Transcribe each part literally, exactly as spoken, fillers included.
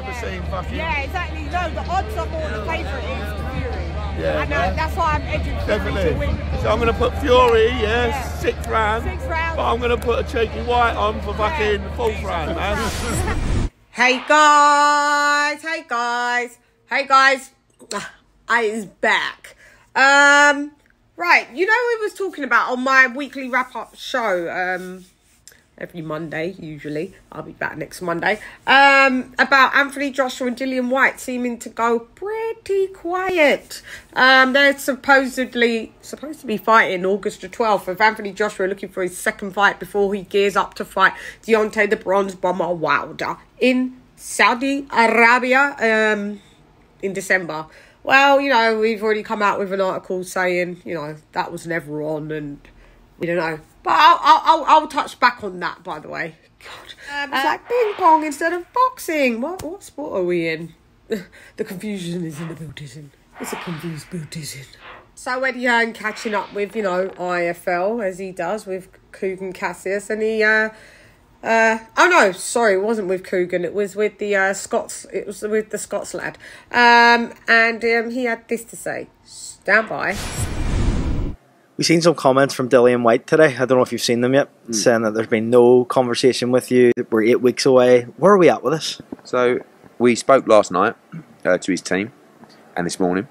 never yeah. saying fuck you. Yeah, exactly. No, the odds are more the favourite is to Fury. Yeah, and right? That's why I'm edging Fury Definitely. to win. So I'm going to put Fury, yeah, yeah. sixth round. Sixth round. But I'm going to put a cheeky White on for fucking yeah. fourth round, man. Hey guys, hey guys, hey guys. I is back. Um, right, you know we was talking about on my weekly wrap-up show, um, every Monday, usually. I'll be back next Monday. Um, about Anthony Joshua and Dillian Whyte seeming to go pretty quiet. Um, they're supposedly, supposed to be fighting August the twelfth with Anthony Joshua looking for his second fight before he gears up to fight Deontay the Bronze Bomber Wilder in Saudi Arabia um, in December. Well, you know, we've already come out with an article saying, you know, that was never on and we don't know. But I'll, I'll, I'll, I'll touch back on that, by the way. God, um, it's uh, like ping pong instead of boxing. What, what sport are we in? The confusion is in the Buddhism. It's a confused Buddhism. So Eddie Hearn catching up with, you know, I F L, as he does with Coogan Cassius. And he, uh, uh, oh no, sorry, it wasn't with Coogan. It was with the uh, Scots, it was with the Scots lad. Um, and um, he had this to say. Stand by. We've seen some comments from Dillian Whyte today. I don't know if you've seen them yet, mm. saying that there's been no conversation with you, that we're eight weeks away. Where are we at with this? So we spoke last night uh, to his team and this morning.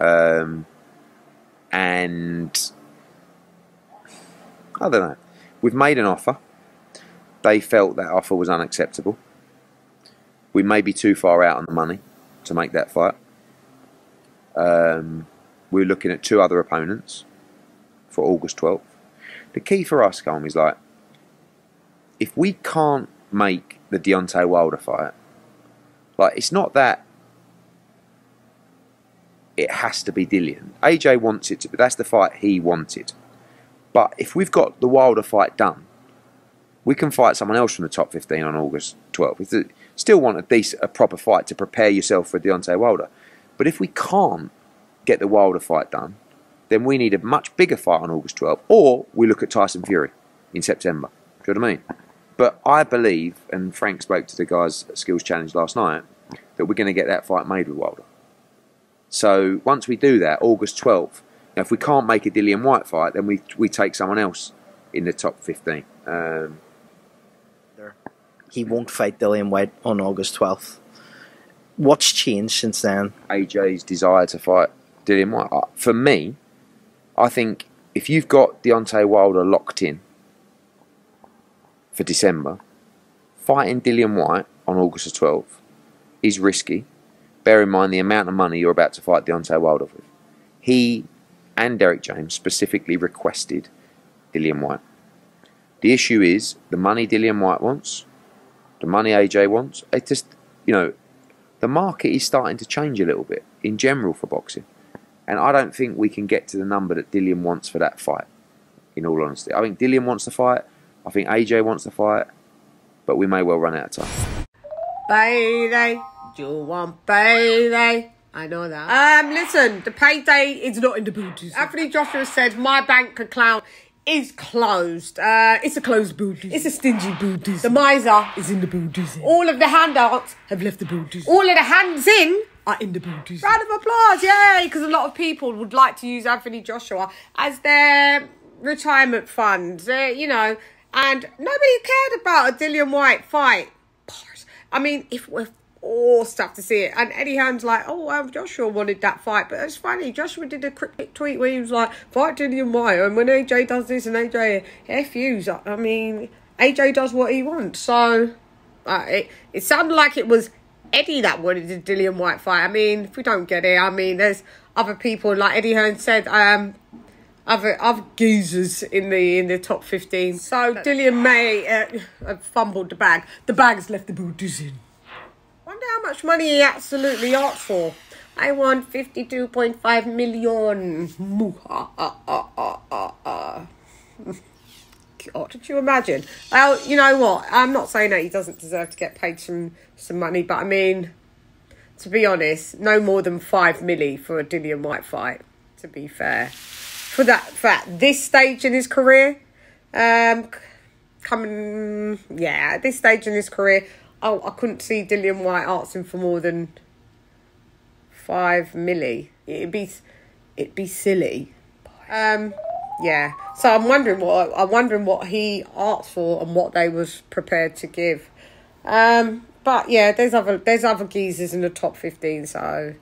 Um, and I don't know. We've made an offer. They felt that offer was unacceptable. We may be too far out on the money to make that fight. Um, we're looking at two other opponents for August twelfth. The key for us, Colm, is like, if we can't make the Deontay Wilder fight, like, it's not that it has to be Dillian. A J wants it to be, that's the fight he wanted. But if we've got the Wilder fight done, we can fight someone else from the top fifteen on August twelfth. We still want a decent, a proper fight to prepare yourself for Deontay Wilder. But if we can't get the Wilder fight done, then we need a much bigger fight on August twelfth, or we look at Tyson Fury in September. Do you know what I mean? But I believe, and Frank spoke to the guys at Skills Challenge last night, that we're going to get that fight made with Wilder. So once we do that, August twelfth, now if we can't make a Dillian Whyte fight, then we we take someone else in the top fifteen. Um, he won't fight Dillian Whyte on August twelfth. What's changed since then? A J's desire to fight Dillian Whyte. For me, I think if you've got Deontay Wilder locked in for December, fighting Dillian Whyte on August the twelfth is risky. Bear in mind the amount of money you're about to fight Deontay Wilder with. He and Derek James specifically requested Dillian Whyte. The issue is the money Dillian Whyte wants, the money A J wants. It just, you know, the market is starting to change a little bit in general for boxing. And I don't think we can get to the number that Dillian wants for that fight, in all honesty. I think Dillian wants the fight. I think A J wants the fight. But we may well run out of time. Payday. You want payday. I know that. Um, listen, the payday is not in the building. Anthony Joshua said, my bank could clown. Is closed. Uh, it's a closed building. It's a stingy building. The miser is in the building. All of the handouts have left the building. All of the hands in are in the building. Round of applause, yay! Because a lot of people would like to use Anthony Joshua as their retirement fund, uh, you know. And nobody cared about a Dillian Whyte fight. I mean, if we're all stuff to see it. And Eddie Hearn's like, oh, well, Joshua wanted that fight. But it's funny, Joshua did a cryptic tweet where he was like, fight Dillian Whyte. And when A J does this and A J, F yous. I mean, A J does what he wants. So uh, it, it sounded like it was Eddie that wanted the Dillian Whyte fight. I mean, if we don't get it, I mean, there's other people, like Eddie Hearn said, um, other, other geezers in the in the top fifteen. So That's Dillian May uh, fumbled the bag. The bag's left the builders in. How much money he absolutely ought for. I won fifty-two point five million. God, did you imagine? Well, you know what? I'm not saying that he doesn't deserve to get paid some, some money, but I mean, to be honest, no more than five milli for a Dillian Whyte fight, to be fair. For that, for at this stage in his career, um, coming, yeah, at this stage in his career, Oh, I couldn't see Dillian Whyte artsing for more than five milli. It'd be, it'd be silly. Um, yeah. So I'm wondering what I'm wondering what he arts for and what they was prepared to give. Um, but yeah, there's other there's other geezers in the top fifteen. So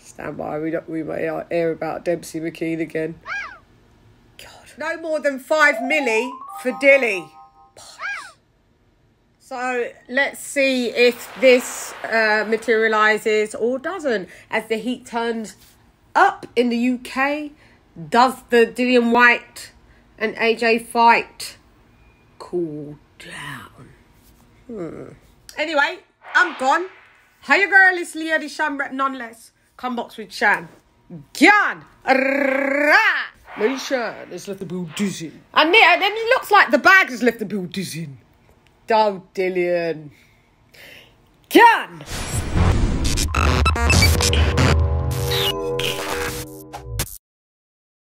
stand by. We don't, we may hear about Dempsey McKean again. God, no more than five milli for Dilly. So let's see if this uh, materialises or doesn't. As the heat turns up in the U K, does the Dillian Whyte and A J fight cool down? Hmm. Anyway, I'm gone. Hiya girl, it's Leah the Sham Rep nonetheless. Come box with Sham. Gyan! Leisha has left the bill dizzy. And it looks like the bag has left the bill dizzy. Oh, Dillian. Gyan!